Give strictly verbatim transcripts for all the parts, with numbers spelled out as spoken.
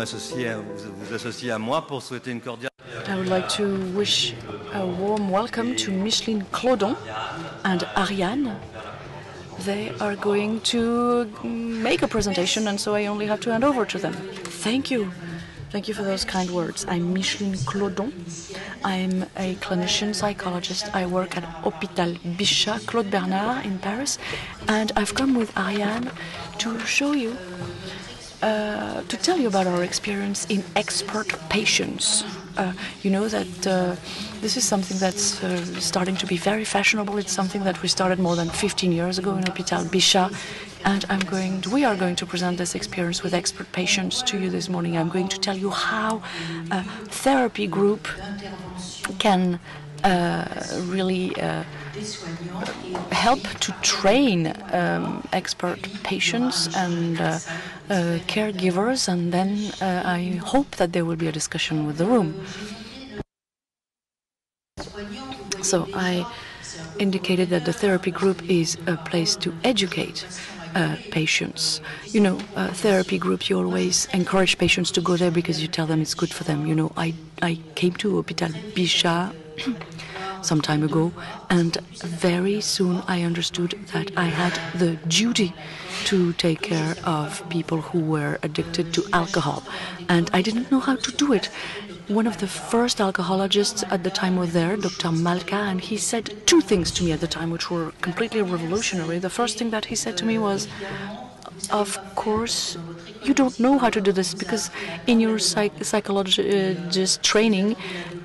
m'associer, vous, vous associer à moi pour souhaiter une cordiale. I would like to wish a warm welcome to Micheline Claudon and Ariane. They are going to make a presentation, and so I only have to hand over to them. Thank you. Thank you for those kind words. I'm Micheline Claudon. I'm a clinician psychologist. I work at Hôpital Bichat, Claude Bernard in Paris. And I've come with Ariane to show you, uh, to tell you about our experience in expert patients. Uh, you know that uh, this is something that's uh, starting to be very fashionable. It's something that we started more than fifteen years ago in Hôpital Bichat. And I'm going to, we are going to present this experience with expert patients to you this morning. I'm going to tell you how a therapy group can uh, really uh, help to train um, expert patients and uh, uh, caregivers. And then uh, I hope that there will be a discussion with the room. So I indicated that the therapy group is a place to educate Uh, patients. You know, uh, therapy group, you always encourage patients to go there because you tell them it's good for them. You know, I, I came to Hôpital Bichat some time ago, and very soon I understood that I had the duty to take care of people who were addicted to alcohol, and I didn't know how to do it. One of the first alcohologists at the time was there, Doctor Malka, and he said two things to me at the time which were completely revolutionary. The first thing that he said to me was, of course, you don't know how to do this because in your psych psychologist training,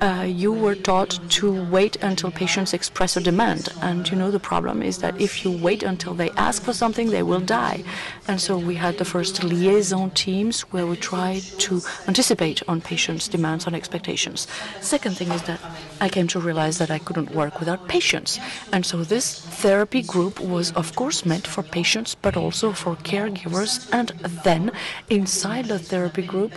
uh, you were taught to wait until patients express a demand. And you know, the problem is that if you wait until they ask for something, they will die. And so we had the first liaison teams where we tried to anticipate on patients' demands and expectations. Second thing is that I came to realize that I couldn't work without patients. And so this therapy group was, of course, meant for patients, but also for caregivers. And then inside the therapy group,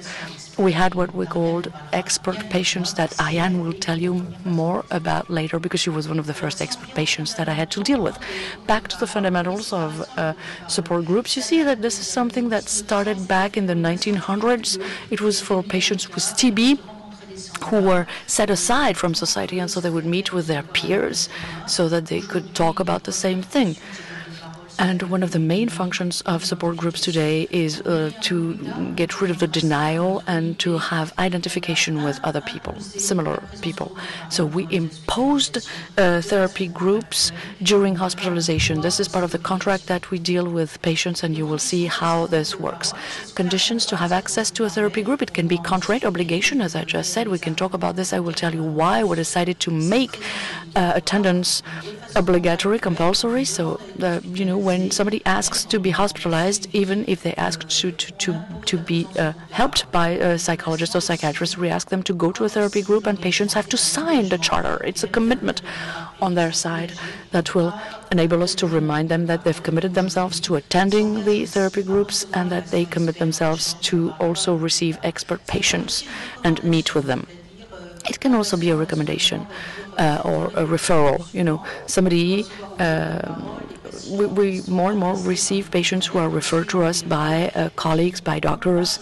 we had what we called expert patients that Ariane will tell you more about later because she was one of the first expert patients that I had to deal with. Back to the fundamentals of uh, support groups, you see that this is something that started back in the nineteen hundreds. It was for patients with T B who were set aside from society, and so they would meet with their peers so that they could talk about the same thing. And one of the main functions of support groups today is uh, to get rid of the denial and to have identification with other people, similar people. So we imposed uh, therapy groups during hospitalization. This is part of the contract that we deal with patients, and you will see how this works. Conditions to have access to a therapy group, it can be contract obligation, as I just said. We can talk about this. I will tell you why we decided to make uh, attendance obligatory, compulsory. So, uh, you know, when somebody asks to be hospitalized, even if they ask to to, to, to be uh, helped by a psychologist or psychiatrist, we ask them to go to a therapy group, and patients have to sign the charter. It's a commitment on their side that will enable us to remind them that they've committed themselves to attending the therapy groups and that they commit themselves to also receive expert patients and meet with them. It can also be a recommendation uh, or a referral. You know, somebody, uh, we, we more and more receive patients who are referred to us by uh, colleagues, by doctors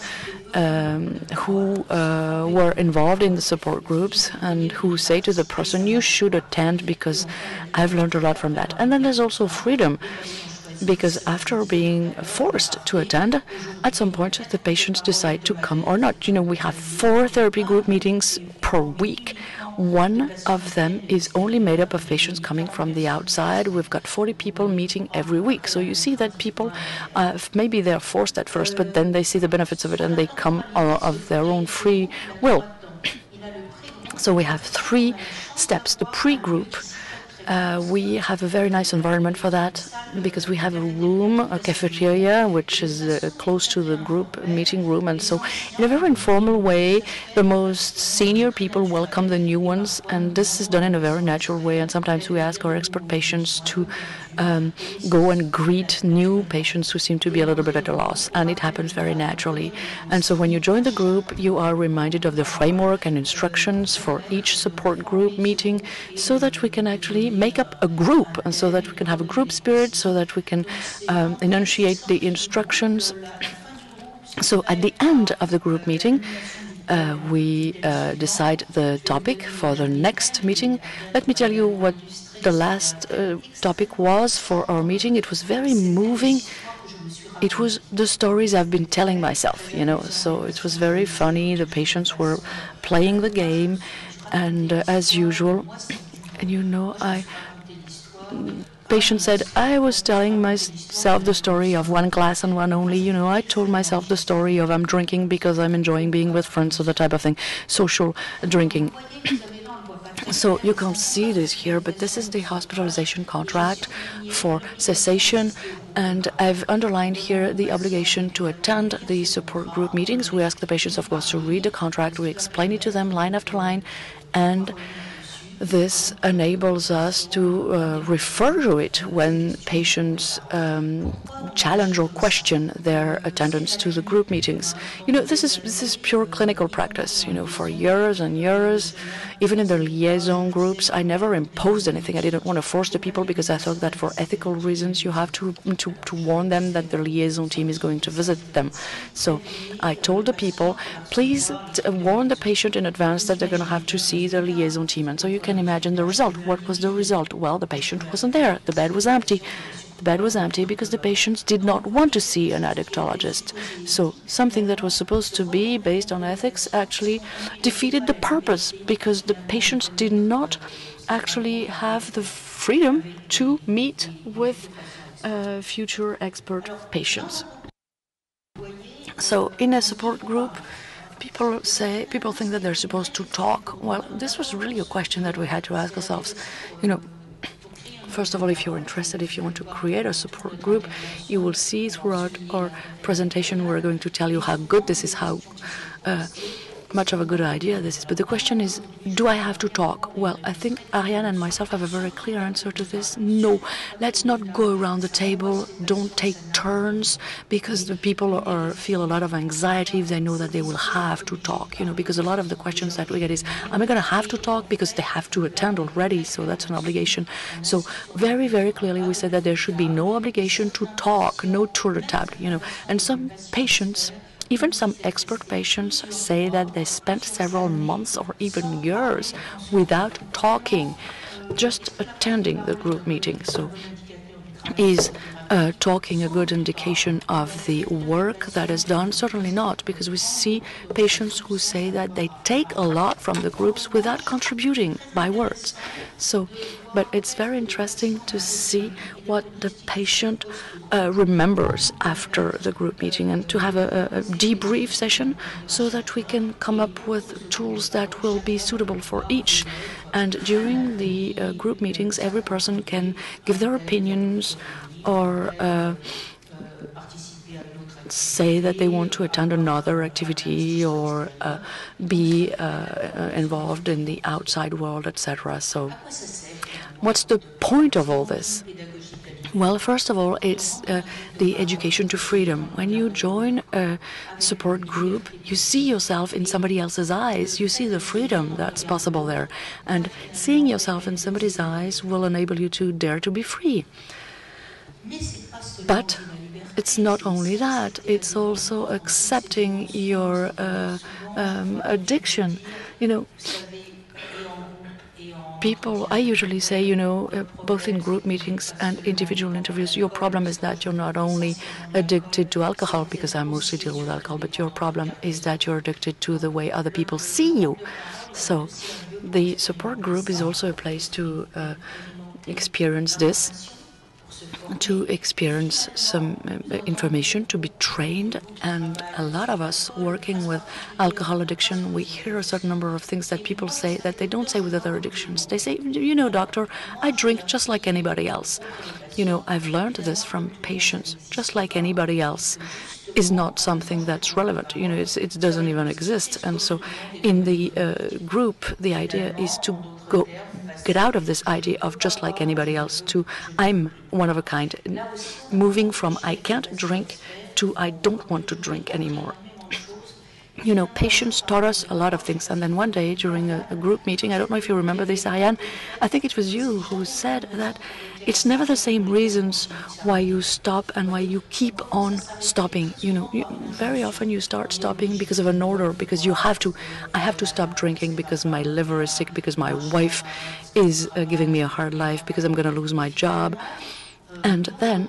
um, who uh, were involved in the support groups and who say to the person, you should attend because I've learned a lot from that. And then there's also freedom, because after being forced to attend, at some point the patients decide to come or not. You know, we have four therapy group meetings per week. One of them is only made up of patients coming from the outside. We've got forty people meeting every week. So you see that people, uh, maybe they're forced at first, but then they see the benefits of it and they come uh, of their own free will. So we have three steps. The pre-group, Uh, we have a very nice environment for that because we have a room, a cafeteria, which is uh, close to the group meeting room. And so in a very informal way, the most senior people welcome the new ones. And this is done in a very natural way. And sometimes we ask our expert patients to um, go and greet new patients who seem to be a little bit at a loss. And it happens very naturally. And so when you join the group, you are reminded of the framework and instructions for each support group meeting so that we can actually make up a group, and so that we can have a group spirit, so that we can um, enunciate the instructions So at the end of the group meeting, uh, we uh, decide the topic for the next meeting. Let me tell you what the last uh, topic was for our meeting. It was very moving. It was the stories I've been telling myself, you know, so it was very funny. The patients were playing the game, and uh, as usual, and you know, I... patient said, I was telling myself the story of one glass and one only, you know, I told myself the story of I'm drinking because I'm enjoying being with friends, so that type of thing, social drinking. So you can't see this here, but this is the hospitalization contract for cessation, and I've underlined here the obligation to attend the support group meetings. We ask the patients, of course, to read the contract, we explain it to them line after line, and this enables us to uh, refer to it when patients um, challenge or question their attendance to the group meetings. You know, this is this is pure clinical practice. You know, for years and years, even in the liaison groups, I never imposed anything. I didn't want to force the people because I thought that for ethical reasons, you have to to, to warn them that the liaison team is going to visit them. So I told the people, please warn the patient in advance that they're going to have to see the liaison team, and so you can can imagine the result. What was the result? Well, the patient wasn't there. The bed was empty. The bed was empty because the patients did not want to see an addictologist. So something that was supposed to be based on ethics actually defeated the purpose because the patients did not actually have the freedom to meet with uh, future expert patients. So in a support group, people say, people think that they're supposed to talk. Well, this was really a question that we had to ask ourselves. You know, first of all, if you're interested, if you want to create a support group, you will see throughout our presentation, we're going to tell you how good this is, how uh, much of a good idea this is. But the question is, do I have to talk? Well, I think Ariane and myself have a very clear answer to this. No, let's not go around the table. Don't take turns, because the people are, feel a lot of anxiety if they know that they will have to talk, you know, because a lot of the questions that we get is, am I going to have to talk? Because they have to attend already, so that's an obligation. So very, very clearly we said that there should be no obligation to talk, no tour de table, you know, and some patients, even some expert patients, say that they spent several months or even years without talking, just attending the group meeting. So is uh, talking a good indication of the work that is done? Certainly not, because we see patients who say that they take a lot from the groups without contributing by words. So, but it's very interesting to see what the patient uh, remembers after the group meeting, and to have a, a debrief session so that we can come up with tools that will be suitable for each. And during the uh, group meetings, every person can give their opinions or uh, say that they want to attend another activity or uh, be uh, involved in the outside world, et cetera. So what's the point of all this? Well, first of all, it's uh, the education to freedom. When you join a support group, you see yourself in somebody else's eyes. You see the freedom that's possible there. And seeing yourself in somebody's eyes will enable you to dare to be free. But it's not only that. It's also accepting your uh, um, addiction. You know, people, I usually say, you know, uh, both in group meetings and individual interviews, your problem is that you're not only addicted to alcohol, because I mostly deal with alcohol, but your problem is that you're addicted to the way other people see you. So the support group is also a place to uh, experience this, to experience some information, to be trained. And a lot of us working with alcohol addiction, we hear a certain number of things that people say that they don't say with other addictions. They say, you know, doctor, I drink just like anybody else. You know, I've learned this from patients. Just like anybody else is not something that's relevant. You know, it's, it doesn't even exist. And so in the uh, group, the idea is to go get out of this idea of just like anybody else to I'm one of a kind, moving from I can't drink to I don't want to drink anymore. you know, patients taught us a lot of things. And then one day during a, a group meeting, I don't know if you remember this, Ariane, I think it was you who said that it's never the same reasons why you stop and why you keep on stopping. You know, you, very often you start stopping because of an order, because you have to, I have to stop drinking because my liver is sick, because my wife is uh, giving me a hard life, because I'm going to lose my job. And then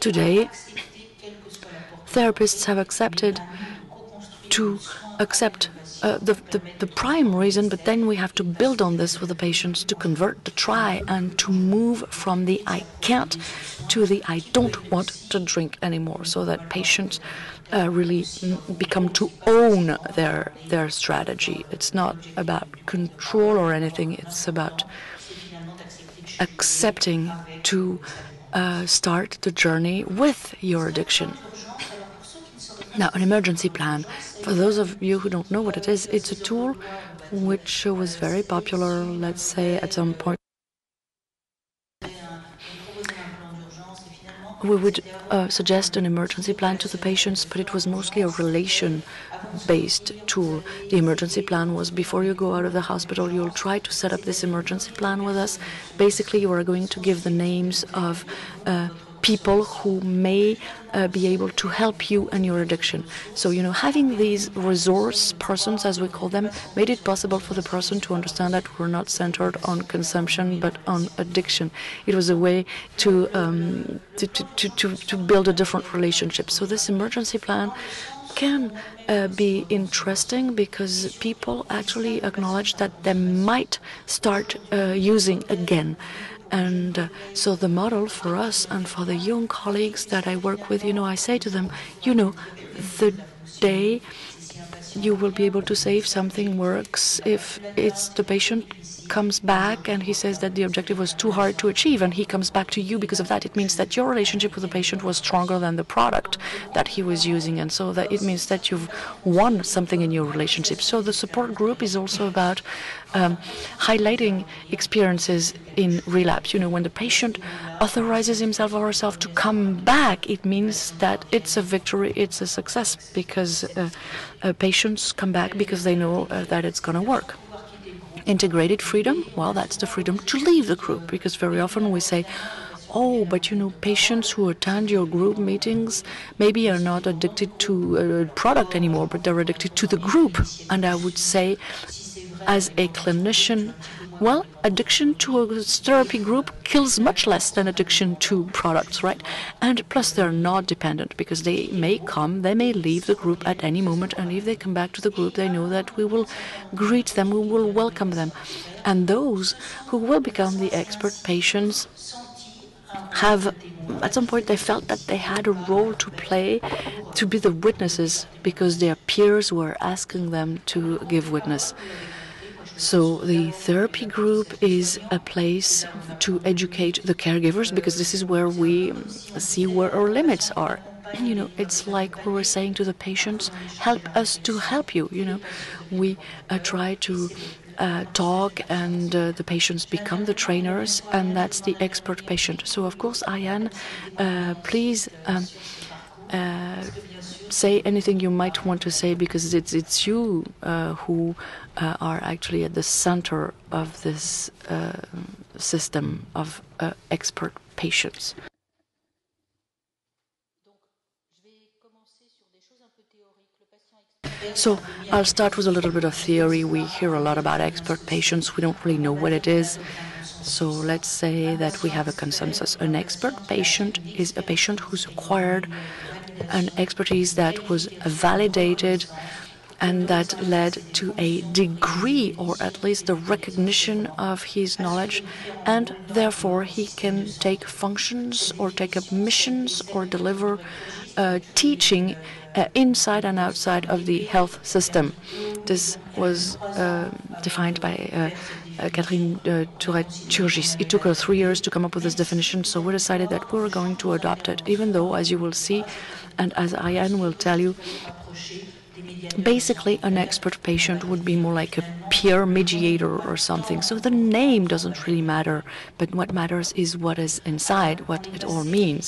today, therapists have accepted to accept uh, the, the, the prime reason, but then we have to build on this with the patients to convert, to try, and to move from the I can't to the I don't want to drink anymore, so that patients uh, really become to own their, their strategy. It's not about control or anything, it's about accepting to uh, start the journey with your addiction. Now, an emergency plan, for those of you who don't know what it is, it's a tool which was very popular, let's say, at some point. We would uh, suggest an emergency plan to the patients, but it was mostly a relation-based tool. The emergency plan was, before you go out of the hospital, you'll try to set up this emergency plan with us. Basically, you are going to give the names of uh, people who may uh, be able to help you and your addiction. So, you know, having these resource persons, as we call them, made it possible for the person to understand that we're not centered on consumption but on addiction. It was a way to, um, to, to, to, to, to build a different relationship. So this emergency plan can uh, be interesting because people actually acknowledge that they might start uh, using again. And uh, so the model for us and for the young colleagues that I work with, you know, I say to them, you know, the day you will be able to say if something works, if it's the patient comes back and he says that the objective was too hard to achieve and he comes back to you because of that, it means that your relationship with the patient was stronger than the product that he was using. And so that it means that you've won something in your relationship. So the support group is also about um, highlighting experiences in relapse. You know, when the patient authorizes himself or herself to come back, it means that it's a victory, it's a success, because uh, uh, patients come back because they know uh, that it's going to work. Integrated freedom, well, that's the freedom to leave the group, because very often we say, oh, but you know, patients who attend your group meetings maybe are not addicted to a product anymore, but they're addicted to the group. And I would say, as a clinician, well, addiction to a therapy group kills much less than addiction to products, right? And plus, they're not dependent, because they may come, they may leave the group at any moment, and if they come back to the group, they know that we will greet them, we will welcome them. And those who will become the expert patients have, at some point, they felt that they had a role to play, to be the witnesses, because their peers were asking them to give witness. So the therapy group is a place to educate the caregivers, because this is where we see where our limits are. You know, it's like we were saying to the patients, help us to help you. You know, we uh, try to uh, talk, and uh, the patients become the trainers, and that's the expert patient. So, of course, Ariane, uh, please um, uh, say anything you might want to say, because it's, it's you uh, who uh, are actually at the center of this uh, system of uh, expert patients. So I'll start with a little bit of theory. We hear a lot about expert patients. We don't really know what it is. So let's say that we have a consensus. An expert patient is a patient who's acquired an expertise that was validated and that led to a degree, or at least the recognition of his knowledge, and therefore he can take functions or take up missions or deliver uh, teaching uh, inside and outside of the health system. This was uh, defined by uh, Uh, Catherine uh, Tourette-Turgis. It took her three years to come up with this definition, so we decided that we were going to adopt it, even though, as you will see, and as Ariane will tell you, basically an expert patient would be more like a peer mediator or something. So the name doesn't really matter, but what matters is what is inside, what it all means.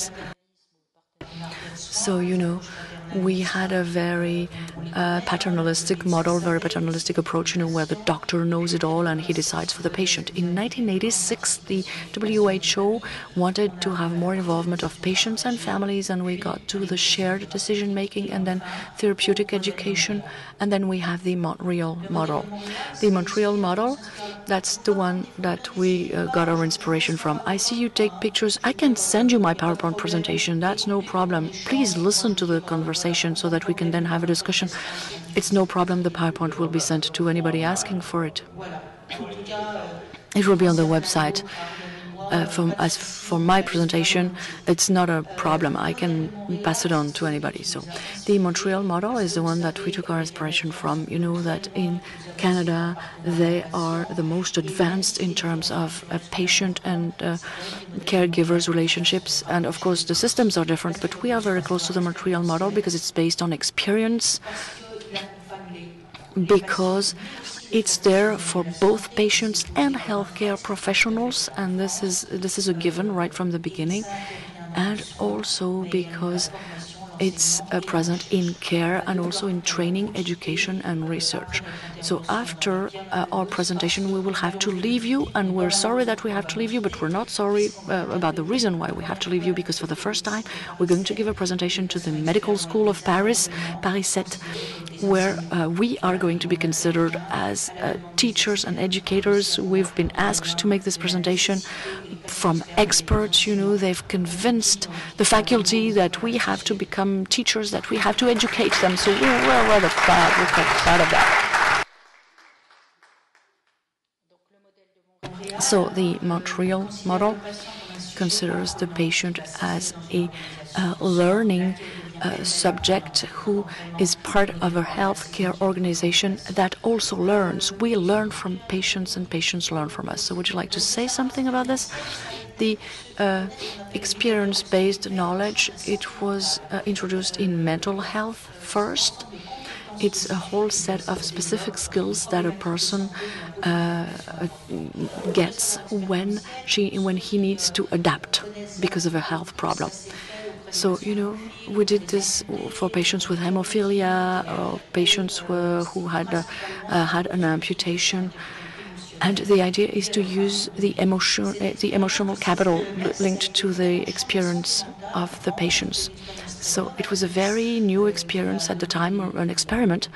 So, you know, we had a very uh, paternalistic model, very paternalistic approach, you know, where the doctor knows it all and he decides for the patient. In nineteen eighty-six, the W H O wanted to have more involvement of patients and families, and we got to the shared decision-making and then therapeutic education, and then we have the Montreal model. The Montreal model, that's the one that we uh, got our inspiration from. I see you take pictures. I can send you my PowerPoint presentation. That's no problem. Please listen to the conversation so that we can then have a discussion. It's no problem. The PowerPoint will be sent to anybody asking for it. It will be on the website. Uh, from, as for my presentation, it's not a problem. I can pass it on to anybody. So the Montreal model is the one that we took our inspiration from. You know that in Canada, they are the most advanced in terms of uh, patient and uh, caregivers relationships. And of course, the systems are different, but we are very close to the Montreal model because it's based on experience, because it's there for both patients and healthcare professionals, and this is this is a given right from the beginning, and also because it's uh, present in care and also in training, education, and research. So after uh, our presentation, we will have to leave you, and we're sorry that we have to leave you, but we're not sorry uh, about the reason why we have to leave you, because for the first time, we're going to give a presentation to the Medical School of Paris, Paris seven, where uh, we are going to be considered as uh, teachers and educators. We've been asked to make this presentation from experts. You know, they've convinced the faculty that we have to become teachers, that we have to educate them, so we were rather proud, we're quite proud of that. So the Montreal model considers the patient as a uh, learning uh, subject who is part of a healthcare organization that also learns. We learn from patients and patients learn from us. So would you like to say something about this? The uh, experience-based knowledge, it was uh, introduced in mental health first. It's a whole set of specific skills that a person uh, gets when she, when he needs to adapt because of a health problem. So, you know, we did this for patients with hemophilia, or patients were, who had, a, uh, had an amputation. And the idea is to use the emotion, the emotional capital linked to the experience of the patients. So it was a very new experience at the time, or an experiment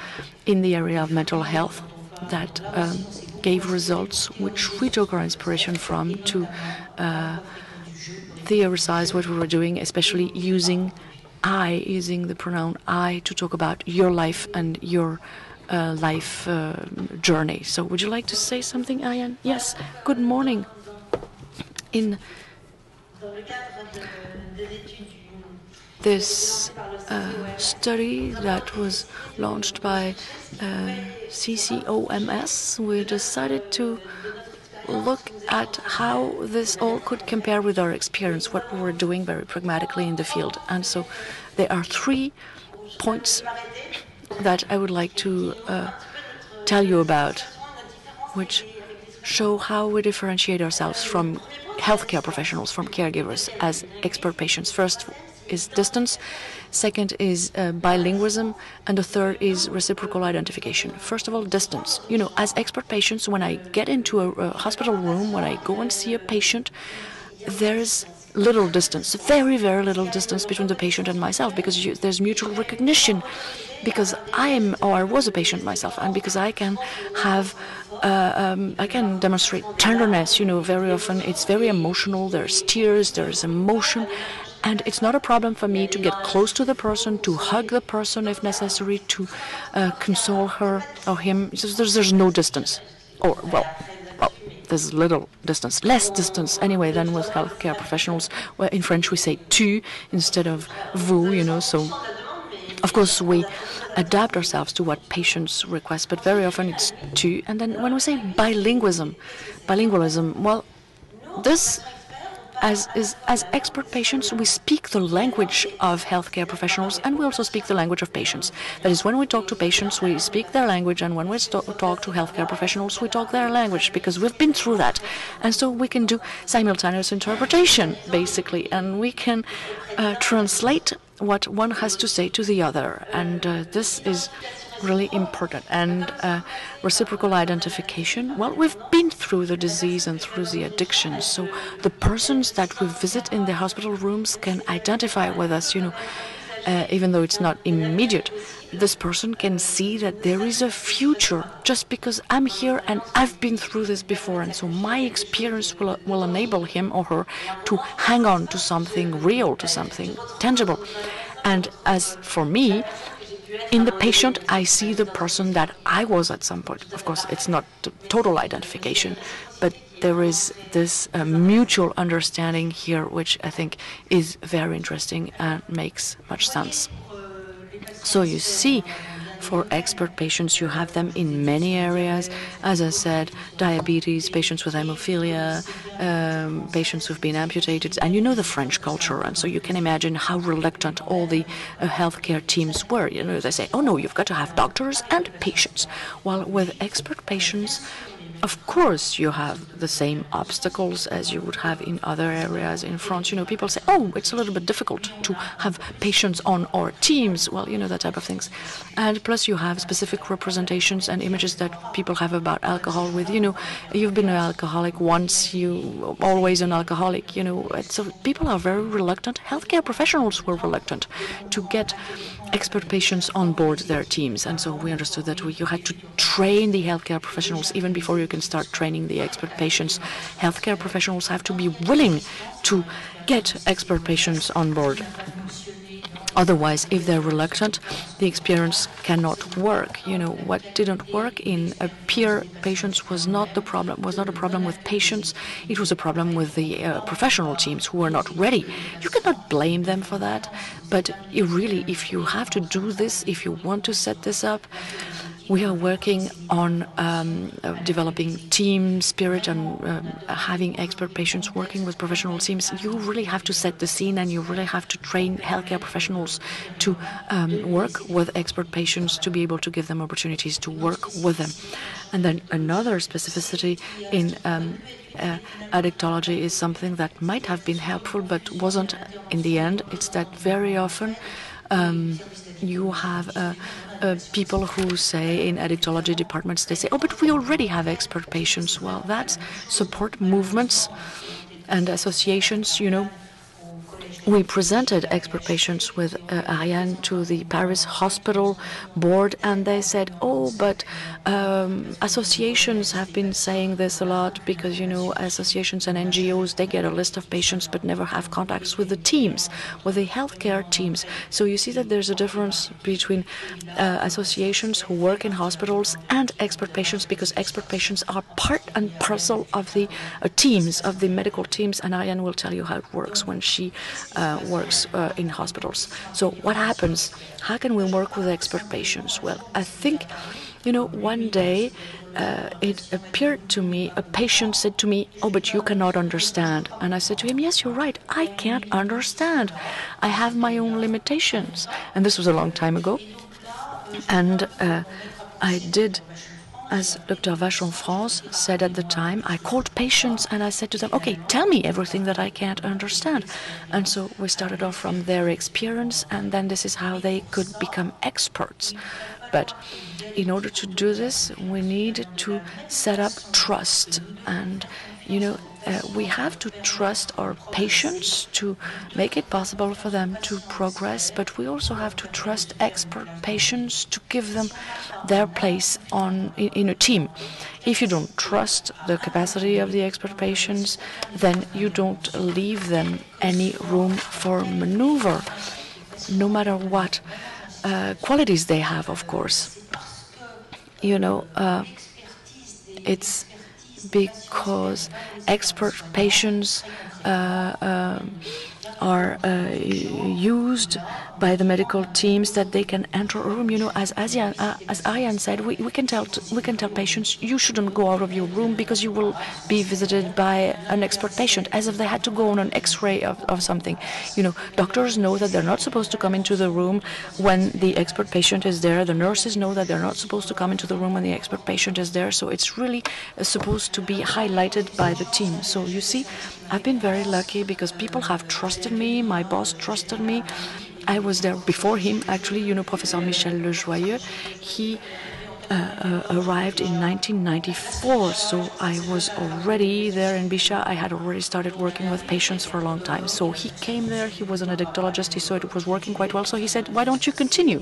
in the area of mental health that um, gave results which we took our inspiration from to uh, theorize what we were doing, especially using I, using the pronoun I to talk about your life and your Uh, life uh, journey. So would you like to say something, Ariane? Yes, good morning. In this uh, study that was launched by uh, C C O M S, we decided to look at how this all could compare with our experience, what we were doing very pragmatically in the field. And so there are three points that I would like to uh, tell you about, which show how we differentiate ourselves from healthcare professionals, from caregivers, as expert patients. First is distance, second is uh, bilingualism, and the third is reciprocal identification. First of all, distance. You know, as expert patients, when I get into a, a hospital room, when I go and see a patient, there's little distance, very, very little distance between the patient and myself, because you, there's mutual recognition, because I am, or I was a patient myself, and because I can have, uh, um, I can demonstrate tenderness. You know, very often it's very emotional, there's tears, there's emotion, and it's not a problem for me to get close to the person, to hug the person if necessary, to uh, console her or him. There's, there's no distance, or, well, there's little distance, less distance anyway than with healthcare professionals. Well, in French we say tu instead of vous, you know, so of course we adapt ourselves to what patients request, but very often it's tu. And then when we say bilingualism, bilingualism, well, this as is as expert patients, we speak the language of healthcare professionals, and we also speak the language of patients. That is, when we talk to patients, we speak their language, and when we talk to healthcare professionals, we talk their language, because we've been through that. And so we can do simultaneous interpretation, basically, and we can uh, translate what one has to say to the other, and uh, this is really important. And uh, reciprocal identification, well, we've been through the disease and through the addiction, so the persons that we visit in the hospital rooms can identify with us, you know, uh, even though it's not immediate. This person can see that there is a future just because I'm here and I've been through this before, and so my experience will, will enable him or her to hang on to something real, to something tangible. And as for me, in the patient, I see the person that I was at some point. Of course, it's not total identification, but there is this uh, mutual understanding here, which I think is very interesting and makes much sense. So you see, for expert patients, you have them in many areas. As I said, diabetes, patients with hemophilia, um, patients who've been amputated, and you know the French culture, and so you can imagine how reluctant all the uh, healthcare teams were. You know, they say, oh no, you've got to have doctors and patients. While with expert patients, of course, you have the same obstacles as you would have in other areas in France. You know, people say, oh, it's a little bit difficult to have patients on our teams. Well, you know, that type of things. And plus, you have specific representations and images that people have about alcohol with, you know, you've been an alcoholic once, you always an alcoholic, you know. So people are very reluctant. Healthcare professionals were reluctant to get expert patients on board their teams. And so we understood that we, you had to train the healthcare professionals even before you can start training the expert patients. Healthcare professionals have to be willing to get expert patients on board. Otherwise, if they're reluctant, the experience cannot work. You know, what didn't work in a peer patients was not the problem, was not a problem with patients. It was a problem with the uh, professional teams who were not ready. You cannot blame them for that. But you really, if you have to do this, if you want to set this up, we are working on um, uh, developing team spirit and um, having expert patients working with professional teams. You really have to set the scene, and you really have to train healthcare professionals to um, work with expert patients to be able to give them opportunities to work with them. And then another specificity in um, uh, addictology is something that might have been helpful but wasn't in the end. It's that very often um, you have a Uh, people who say in addictology departments, they say, oh, but we already have expert patients. Well, that's support movements and associations, you know. We presented expert patients with uh, Ariane to the Paris Hospital Board, and they said, oh, but um, associations have been saying this a lot because, you know, associations and N G Os, they get a list of patients but never have contacts with the teams, with the healthcare teams. So you see that there's a difference between uh, associations who work in hospitals and expert patients, because expert patients are part and parcel of the uh, teams, of the medical teams, and Ariane will tell you how it works when she Uh, works uh, in hospitals. So what happens? How can we work with expert patients? Well, I think, you know, one day uh, it appeared to me, a patient said to me, oh, but you cannot understand. And I said to him, yes, you're right, I can't understand. I have my own limitations. And this was a long time ago. And uh, I did, as Doctor Vachon France said at the time, I called patients and I said to them, okay, tell me everything that I can't understand. And so we started off from their experience, and then this is how they could become experts. But in order to do this, we need to set up trust. And, you know, uh, we have to trust our patients to make it possible for them to progress, but we also have to trust expert patients to give them their place on in, in a team. If you don't trust the capacity of the expert patients, then you don't leave them any room for maneuver, no matter what uh, qualities they have, of course. You know, uh, it's because expert patients uh, um, are uh, used by the medical teams that they can enter a room. You know, as Asian, uh, as Ariane said, we, we can tell t we can tell patients, you shouldn't go out of your room because you will be visited by an expert patient, as if they had to go on an X-ray of, of something. You know, doctors know that they're not supposed to come into the room when the expert patient is there. The nurses know that they're not supposed to come into the room when the expert patient is there. So it's really uh, supposed to be highlighted by the team. So you see, I've been very lucky because people have trusted me, my boss trusted me, I was there before him, actually, you know, Professor Michel Lejoyeux. He uh, uh, arrived in nineteen ninety-four, so I was already there in Bichat. I had already started working with patients for a long time. So he came there, he was an addictologist, he saw it was working quite well, so he said, why don't you continue?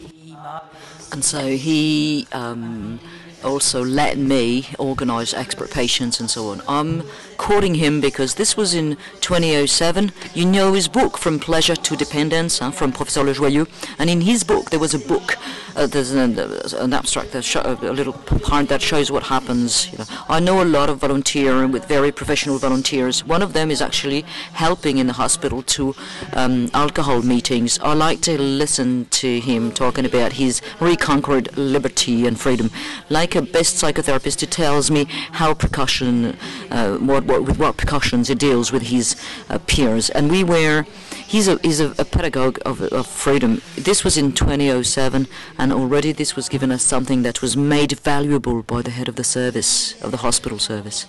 And so he um, also let me organise expert patients and so on. I'm quoting him because this was in twenty oh seven. You know his book, From Pleasure to Dependence, huh, from Professor Lejoyeux. And in his book, there was a book, uh, there's an, an abstract, that sh a little part that shows what happens. You know, I know a lot of volunteers with very professional volunteers. One of them is actually helping in the hospital to um, alcohol meetings. I like to listen to him talking about his reconquered liberty and freedom. Like a best psychotherapist, he tells me how percussion, uh, what What, with what precautions he deals with his uh, peers. And we were, he's a, he's a, a pedagogue of, of freedom. This was in twenty oh seven, and already this was given us something that was made valuable by the head of the service, of the hospital service.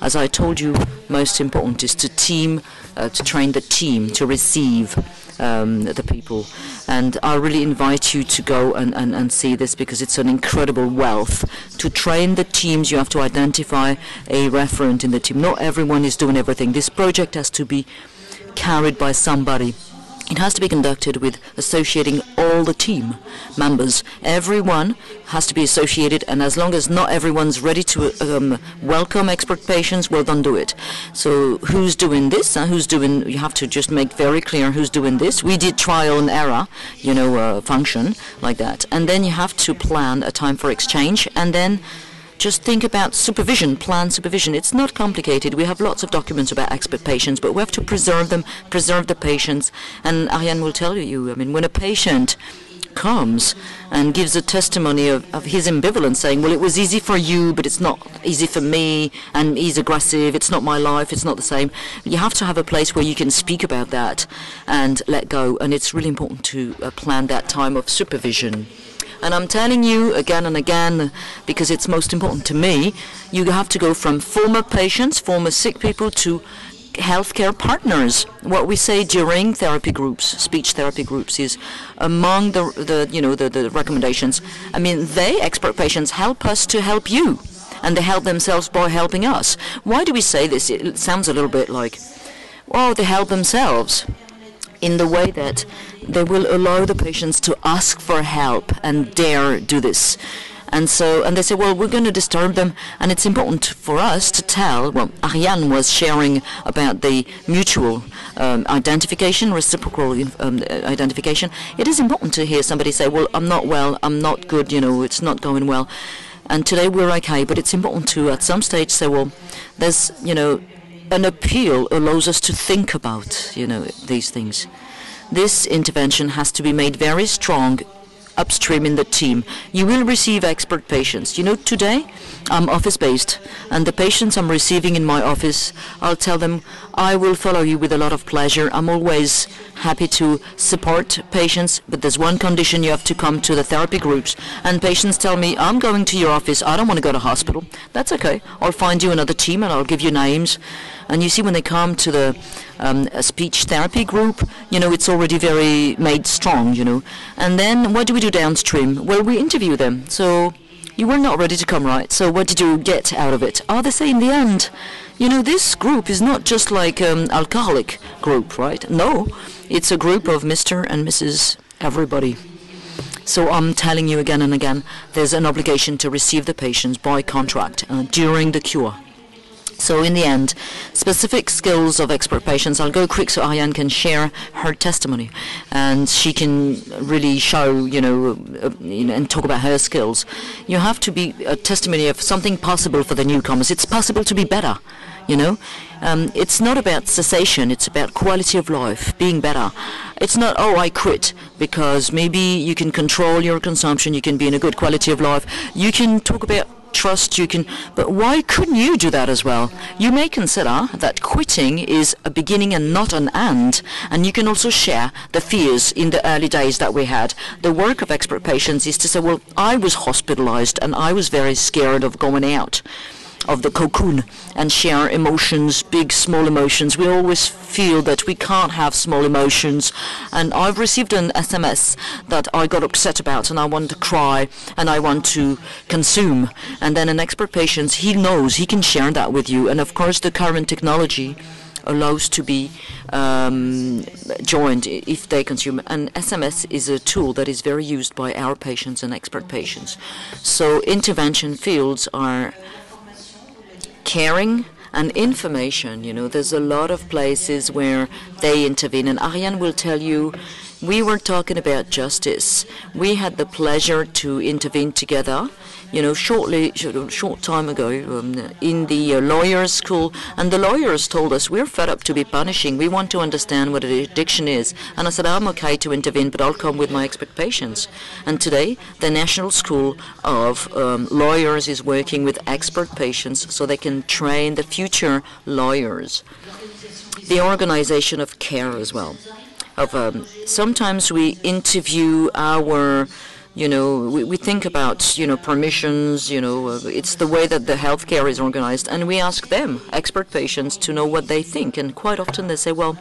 As I told you, most important is to team, uh, to train the team, to receive um, the people. And I really invite you to go and, and, and see this, because it's an incredible wealth. To train the teams, you have to identify a referent in the team. Not everyone is doing everything. This project has to be carried by somebody. It has to be conducted with associating all the team members. Everyone has to be associated, and as long as not everyone's ready to um, welcome expert patients, well, don't do it. So who's doing this? Uh, who's doing, you have to just make very clear who's doing this. We did trial and error, you know, uh, function like that. And then you have to plan a time for exchange, and then just think about supervision, plan supervision. It's not complicated. We have lots of documents about expert patients, but we have to preserve them, preserve the patients. And Ariane will tell you, I mean, when a patient comes and gives a testimony of, of his ambivalence, saying, well, it was easy for you, but it's not easy for me, and he's aggressive, it's not my life, it's not the same. You have to have a place where you can speak about that and let go, and it's really important to uh, plan that time of supervision. And I'm telling you again and again, because it's most important to me, you have to go from former patients, former sick people, to healthcare partners. What we say during therapy groups, speech therapy groups, is among the, the you know, the, the recommendations. I mean, they, expert patients, help us to help you, and they help themselves by helping us. Why do we say this? It sounds a little bit like, oh, they help themselves, in the way that they will allow the patients to ask for help and dare do this. And so, and they say, well, we're going to disturb them, and it's important for us to tell. Well, Ariane was sharing about the mutual um, identification, reciprocal um, identification. It is important to hear somebody say, well, I'm not well, I'm not good, you know, it's not going well, and today we're okay. But it's important to, at some stage, say, well, there's, you know, an appeal allows us to think about, you know, these things. This intervention has to be made very strong upstream in the team. You will receive expert patients. You know, today I'm office-based, and the patients I'm receiving in my office, I'll tell them, I will follow you with a lot of pleasure. I'm always happy to support patients, but there's one condition: you have to come to the therapy groups. And patients tell me, I'm going to your office, I don't want to go to hospital. That's okay, I'll find you another team and I'll give you names. And you see, when they come to the um, speech therapy group, you know, it's already very made strong, you know. And then what do we do downstream? Well, we interview them. So you were not ready to come, right? So what did you get out of it? Oh, they say in the end, you know, this group is not just like an um, alcoholic group, right? No, it's a group of Mister and Missus Everybody. So I'm telling you again and again, there's an obligation to receive the patients by contract uh, during the cure. So in the end, specific skills of expert patients. I'll go quick so Ariane can share her testimony, and she can really show, you know, uh, you know, and talk about her skills. You have to be a testimony of something possible for the newcomers. It's possible to be better, you know. Um, it's not about cessation, it's about quality of life, being better. It's not, oh, I quit, because maybe you can control your consumption, you can be in a good quality of life, you can talk about trust, you can, but why couldn't you do that as well? You may consider that quitting is a beginning and not an end, and you can also share the fears in the early days that we had. The work of expert patients is to say, well, I was hospitalized and I was very scared of going out. of the cocoon and share emotions, big, small emotions. We always feel that we can't have small emotions. And I've received an S M S that I got upset about, and I want to cry, and I want to consume. And then an expert patient, he knows, he can share that with you. And of course, the current technology allows to be um, joined if they consume. And S M S is a tool that is very used by our patients and expert patients. So intervention fields are caring and information. You know, there's a lot of places where they intervene. And Ariane will tell you, we were talking about justice. We had the pleasure to intervene together, you know, shortly, short time ago, um, in the uh, lawyers' school, and the lawyers told us, we're fed up to be punishing. We want to understand what addiction is. And I said, I'm okay to intervene, but I'll come with my expectations. And today, the National School of um, Lawyers is working with expert patients so they can train the future lawyers. The organization of care as well. Of um, sometimes we interview our... You know, we, we think about, you know, permissions, you know, uh, it's the way that the healthcare is organized. And we ask them, expert patients, to know what they think. And quite often they say, well,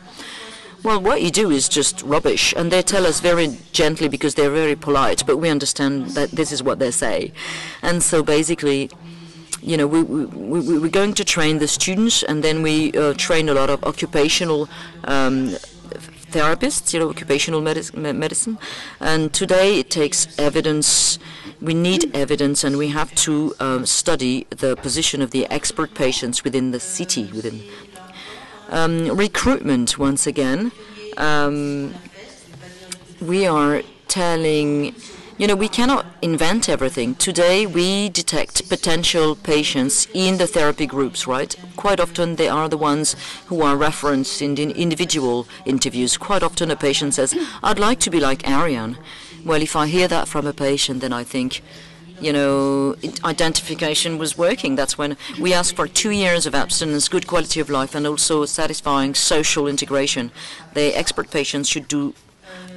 well, what you do is just rubbish. And they tell us very gently because they're very polite, but we understand that this is what they say. And so basically, you know, we, we, we, we're going to train the students, and then we uh, train a lot of occupational um therapists, you know, occupational medicine. And today it takes evidence. We need evidence, and we have to um, study the position of the expert patients within the city. Within um, recruitment, once again, um, we are telling, you know, we cannot invent everything. Today we detect potential patients in the therapy groups, right? Quite often they are the ones who are referenced in the individual interviews. Quite often a patient says, I'd like to be like Ariane. Well, if I hear that from a patient, then I think, you know, identification was working. That's when we asked for two years of abstinence, good quality of life, and also satisfying social integration. The expert patients should do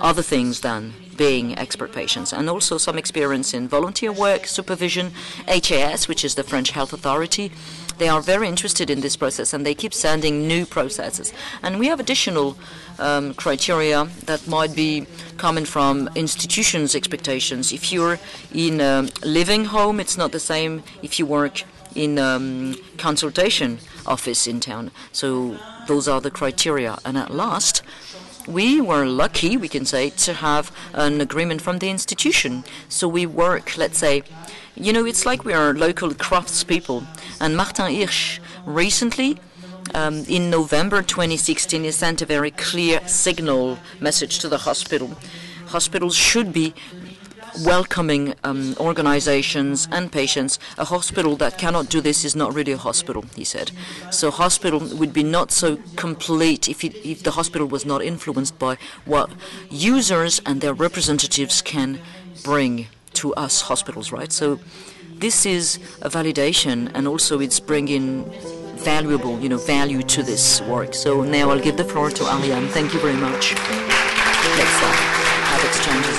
other things than being expert patients, and also some experience in volunteer work, supervision. H A S, which is the French Health Authority, they are very interested in this process, and they keep sending new processes. And we have additional um, criteria that might be coming from institutions' expectations. If you're in a living home, it's not the same if you work in a um, consultation office in town. So those are the criteria. And at last, we were lucky, we can say, to have an agreement from the institution. So we work, let's say, you know, it's like we are local craftspeople. And Martin Hirsch recently, um, in November twenty sixteen, he sent a very clear signal message to the hospital. Hospitals should be welcoming um, organizations and patients. A hospital that cannot do this is not really a hospital, he said. So hospital would be not so complete if, it, if the hospital was not influenced by what users and their representatives can bring to us hospitals, right? So this is a validation, and also it's bringing valuable, you know, value to this work. So now I'll give the floor to Ariane. Thank you very much. Next up, have exchange.